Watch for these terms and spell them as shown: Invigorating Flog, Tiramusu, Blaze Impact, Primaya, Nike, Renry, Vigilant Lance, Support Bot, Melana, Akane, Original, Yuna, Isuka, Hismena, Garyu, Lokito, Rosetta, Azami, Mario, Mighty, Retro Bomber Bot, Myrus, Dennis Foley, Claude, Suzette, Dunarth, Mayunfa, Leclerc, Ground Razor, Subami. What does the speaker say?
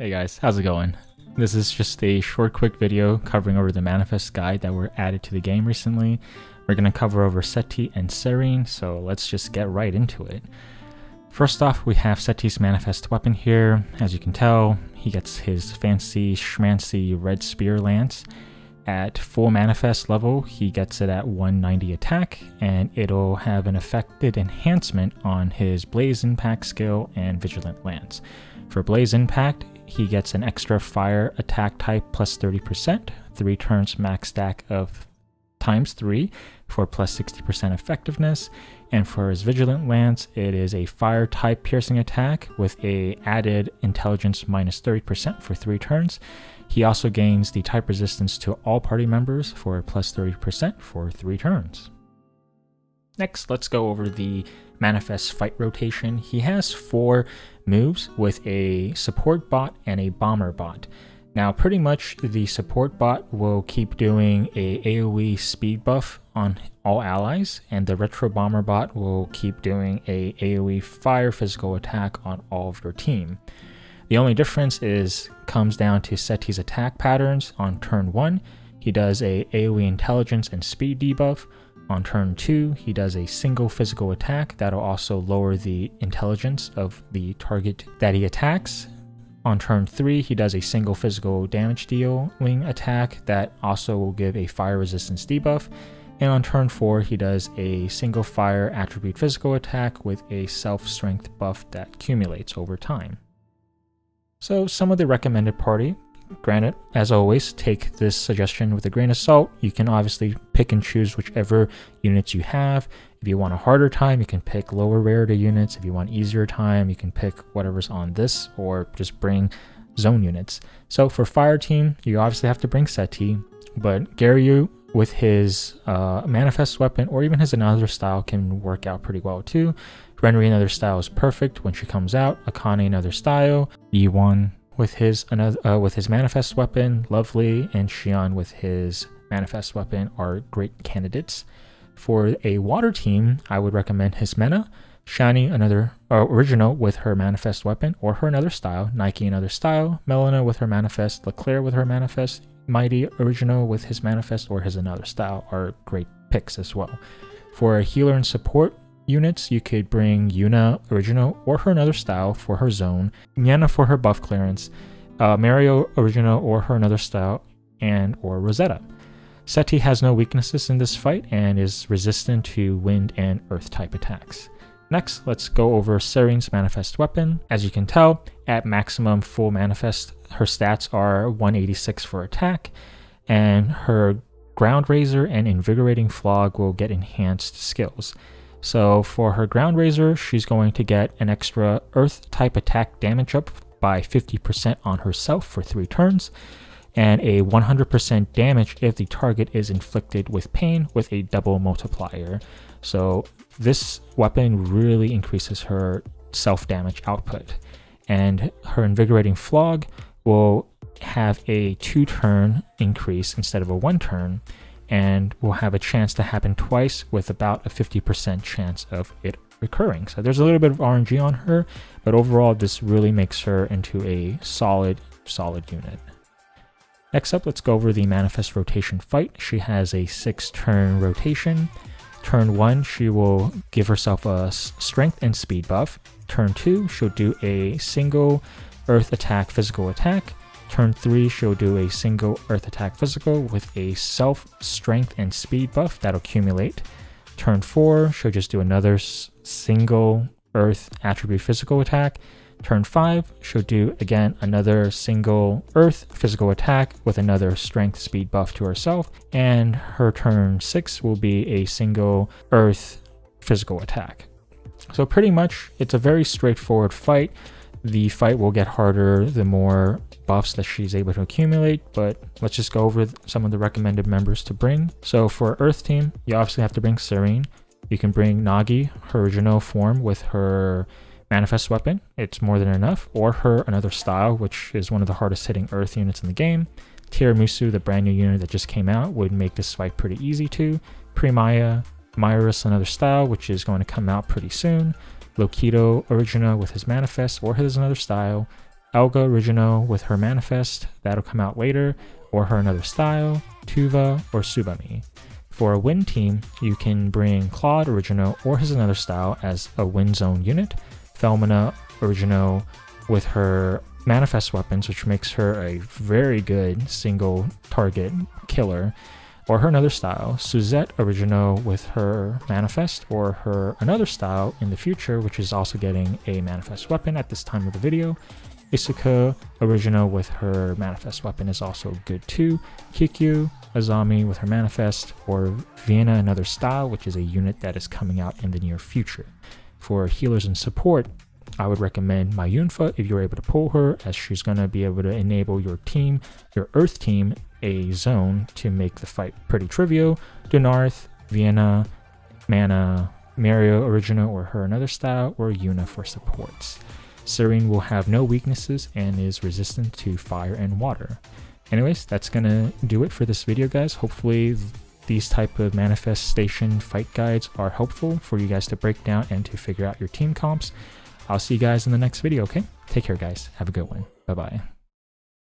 Hey guys, how's it going? This is just a short quick video covering over the manifest guide that were added to the game recently. We're going to cover over Cetie and Cerrine, so let's just get right into it. First off, we have Cetie's manifest weapon here. As you can tell, he gets his fancy schmancy red spear lance. At full manifest level, he gets it at 190 attack, and it'll have an affected enhancement on his Blaze Impact skill and Vigilant Lance. For Blaze Impact, he gets an extra fire attack type plus 30%, 3 turns max stack of times 3 for plus 60% effectiveness, and for his Vigilant Lance, it is a fire type piercing attack with a added intelligence minus 30% for 3 turns. He also gains the type resistance to all party members for plus 30% for 3 turns. Next, let's go over the manifest fight rotation. He has 4 moves with a support bot and a bomber bot. Now, pretty much the support bot will keep doing a AoE speed buff on all allies, and the Retro Bomber Bot will keep doing a AoE fire physical attack on all of your team. The only difference comes down to Cetie's attack patterns. On turn 1, he does a AoE intelligence and speed debuff. On turn 2, he does a single physical attack that'll also lower the intelligence of the target that he attacks. On turn 3, he does a single physical damage dealing attack that also will give a fire resistance debuff. And on turn 4, he does a single fire attribute physical attack with a self-strength buff that accumulates over time. So some of the recommended party. Granted, as always, take this suggestion with a grain of salt. You can obviously pick and choose whichever units you have. If you want a harder time, you can pick lower rarity units. If you want easier time, you can pick whatever's on this or just bring zone units. So for fire team, you obviously have to bring Cetie, but Garyu with his manifest weapon or even his another style can work out pretty well too. Renry another style is perfect when she comes out. Akane another style. E1 with his manifest weapon, lovely, and Shion with his manifest weapon are great candidates. For a water team, I would recommend Hismena, Shiny another Original with her manifest weapon or her another style, Nike another style, Melana with her manifest, Leclerc with her manifest, Mighty Original with his manifest or his another style are great picks as well. For a healer and support units, you could bring Yuna Original or her another style for her zone, Vienna for her buff clearance, Mario Original or her another style, and or Rosetta. Cetie has no weaknesses in this fight and is resistant to wind and earth type attacks. Next, let's go over Cerrine's manifest weapon. As you can tell, at maximum full manifest, her stats are 186 for attack, and her Ground Razor and Invigorating Flog will get enhanced skills. So for her Ground Razor, she's going to get an extra earth type attack damage up by 50% on herself for 3 turns, and a 100% damage if the target is inflicted with pain with a double multiplier. So this weapon really increases her self-damage output. And her Invigorating Flog will have a 2-turn increase instead of a 1-turn, and will have a chance to happen twice with about a 50% chance of it recurring. So there's a little bit of RNG on her, but overall this really makes her into a solid unit. Next up, let's go over the manifest rotation fight. She has a 6-turn rotation. Turn 1, she will give herself a strength and speed buff. Turn 2, she'll do a single earth attack physical attack. Turn 3, she'll do a single earth attack physical with a self strength and speed buff that'll accumulate. Turn 4, she'll just do another single earth attribute physical attack. Turn 5, she'll do again another single earth physical attack with another strength speed buff to herself. And her turn 6 will be a single earth physical attack. So pretty much it's a very straightforward fight. The fight will get harder the more buffs that she's able to accumulate, but let's just go over some of the recommended members to bring. So for Earth team, you obviously have to bring Cerrine. You can bring Nagi, her original form with her manifest weapon, it's more than enough, or her another style, which is one of the hardest hitting Earth units in the game. Tiramusu, the brand new unit that just came out, would make this fight pretty easy too. Primaya, Myrus another style, which is going to come out pretty soon. Lokito Original with his manifest or his another style, Elga Original with her Manifest, that'll come out later, or her Another Style, Tuva, or Subami. For a win team, you can bring Claude Original or his Another Style as a win zone unit, Felmina Original with her Manifest weapons, which makes her a very good single target killer, or her Another Style, Suzette Original with her Manifest or her Another Style in the future, which is also getting a Manifest weapon at this time of the video. Isuka Original with her Manifest weapon is also good too. Kikyu Azami with her Manifest, or Vienna Another Style, which is a unit that is coming out in the near future. For healers and support, I would recommend Mayunfa if you're able to pull her, as she's going to be able to enable your team, your Earth team, a zone to make the fight pretty trivial. Dunarth, Vienna, Mana, Mario Original or her Another Style, or Yuna for supports. Cerrine will have no weaknesses and is resistant to fire and water. Anyways, that's gonna do it for this video, guys. Hopefully these type of manifestation fight guides are helpful for you guys to break down and to figure out your team comps. I'll see you guys in the next video, okay? Take care, guys. Have a good one. Bye-bye.